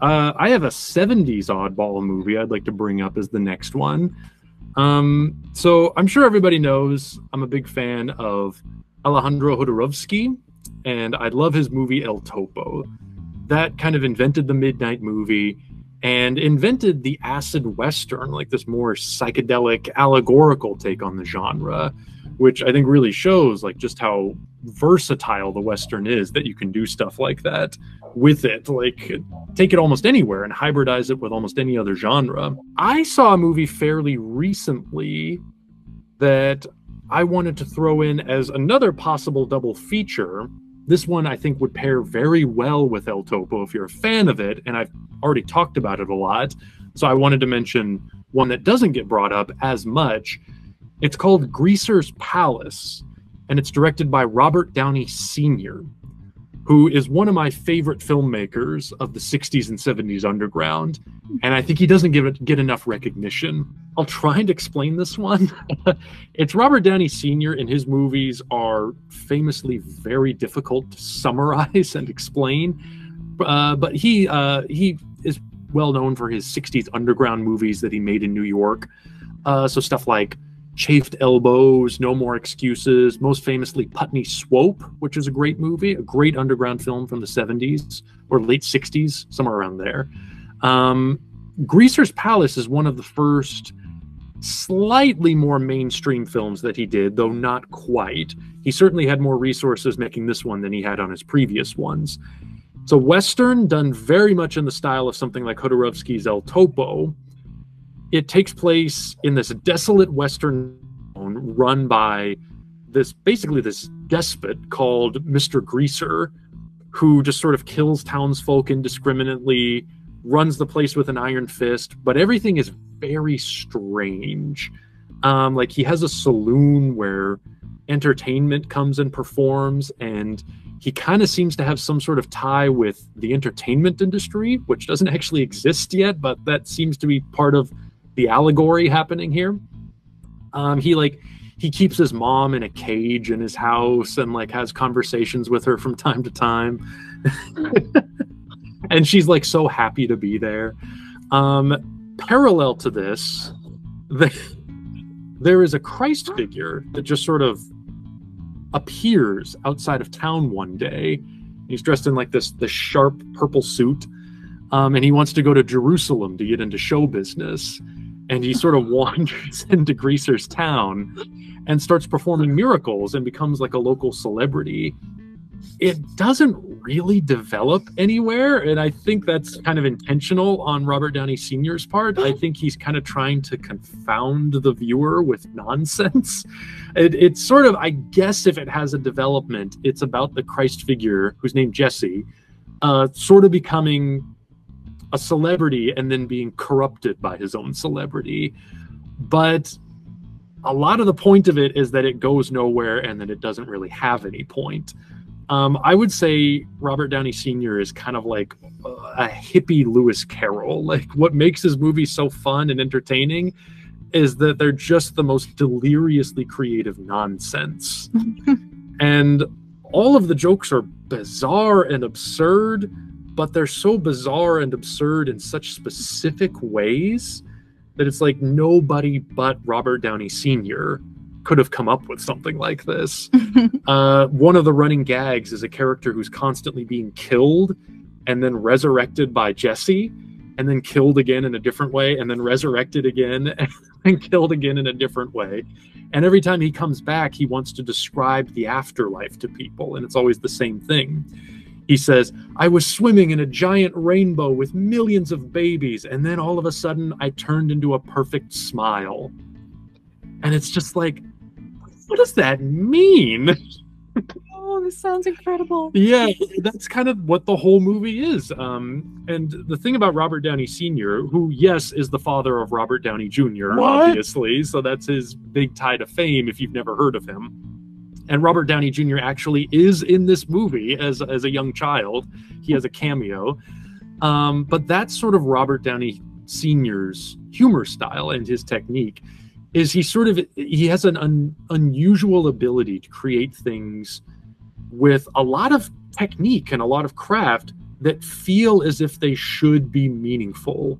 I have a 70s oddball movie I'd like to bring up as the next one. So I'm sure everybody knows I'm a big fan of Alejandro Jodorowsky, and I love his movie El Topo. That kind of invented the midnight movie and invented the acid western, like this more psychedelic, allegorical take on the genre, which I think really shows like just how versatile the western is, that you can do stuff like that with it, like take it almost anywhere and hybridize it with almost any other genre. I saw a movie fairly recently that I wanted to throw in as another possible double feature. This one I think would pair very well with El Topo if you're a fan of it, and I've already talked about it a lot, so I wanted to mention one that doesn't get brought up as much. It's called Greaser's Palace, and it's directed by Robert Downey Sr., who is one of my favorite filmmakers of the 60s and 70s underground, and I think he doesn't get enough recognition. I'll try and explain this one. It's Robert Downey Sr., and his movies are famously very difficult to summarize and explain, but he is well known for his 60s underground movies that he made in New York, so stuff like Chafed Elbows, No More Excuses, most famously Putney Swope, which is a great movie, a great underground film from the 70s or late 60s, somewhere around there. Greaser's Palace is one of the first slightly more mainstream films that he did, though not quite. He certainly had more resources making this one than he had on his previous ones. It's a Western done very much in the style of something like Jodorowsky's El Topo. It takes place in this desolate Western town run by this despot called Mr. Greaser, who just sort of kills townsfolk indiscriminately, runs the place with an iron fist, but everything is very strange. Like he has a saloon where entertainment comes and performs, and he kind of seems to have some sort of tie with the entertainment industry, which doesn't actually exist yet, but that seems to be part of the allegory happening here. He keeps his mom in a cage in his house and like has conversations with her from time to time. And she's like so happy to be there. Parallel to this, there is a Christ figure that just sort of appears outside of town one day. He's dressed in like this sharp purple suit, and he wants to go to Jerusalem to get into show business. And he sort of wanders into Greaser's town and starts performing miracles and becomes like a local celebrity. It doesn't really develop anywhere, and I think that's kind of intentional on Robert Downey Sr.'s part. I think he's kind of trying to confound the viewer with nonsense. It's sort of, I guess if it has a development, it's about the Christ figure, who's named Jesse, sort of becoming a celebrity and then being corrupted by his own celebrity. But a lot of the point of it is that it goes nowhere and that it doesn't really have any point. I would say Robert Downey Sr. is kind of like a hippie Lewis Carroll. Like what makes his movies so fun and entertaining is that they're just the most deliriously creative nonsense. And all of the jokes are bizarre and absurd, but they're so bizarre and absurd in such specific ways that it's like nobody but Robert Downey Sr. could have come up with something like this. One of the running gags is a character who's constantly being killed and then resurrected by Jesse, and then killed again in a different way, and then resurrected again and killed again in a different way. And every time he comes back, he wants to describe the afterlife to people, and it's always the same thing. He says, "I was swimming in a giant rainbow with millions of babies, and then all of a sudden I turned into a perfect smile." And it's just like, what does that mean? Oh, this sounds incredible. Yeah, that's kind of what the whole movie is. And the thing about Robert Downey Sr., who, yes, is the father of Robert Downey Jr., obviously, so that's his big tie to fame if you've never heard of him. And Robert Downey Jr. actually is in this movie as a young child. He has a cameo. But that's sort of Robert Downey Sr.'s humor style and his technique. Is he has an unusual ability to create things with a lot of technique and a lot of craft, that feel as if they should be meaningful.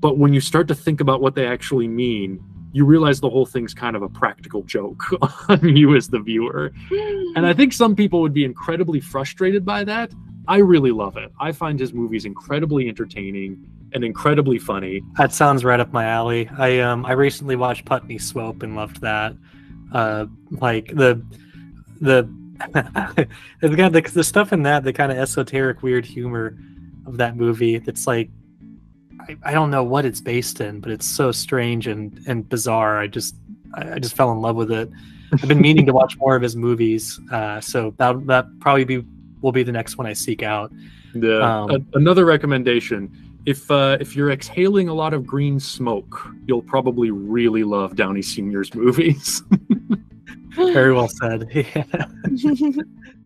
But when you start to think about what they actually mean, you realize the whole thing's kind of a practical joke on you as the viewer. And I think some people would be incredibly frustrated by that. I really love it. I find his movies incredibly entertaining and incredibly funny. That sounds right up my alley. I recently watched Putney Swope and loved that. Like the it's got the stuff in that, the kind of esoteric weird humor of that movie that's like, I don't know what it's based in, but it's so strange and bizarre. I just fell in love with it. I've been meaning to watch more of his movies, so that probably will be the next one I seek out. Yeah. Another recommendation: if you're exhaling a lot of green smoke, you'll probably really love Downey Sr.'s movies. Very well said. Yeah.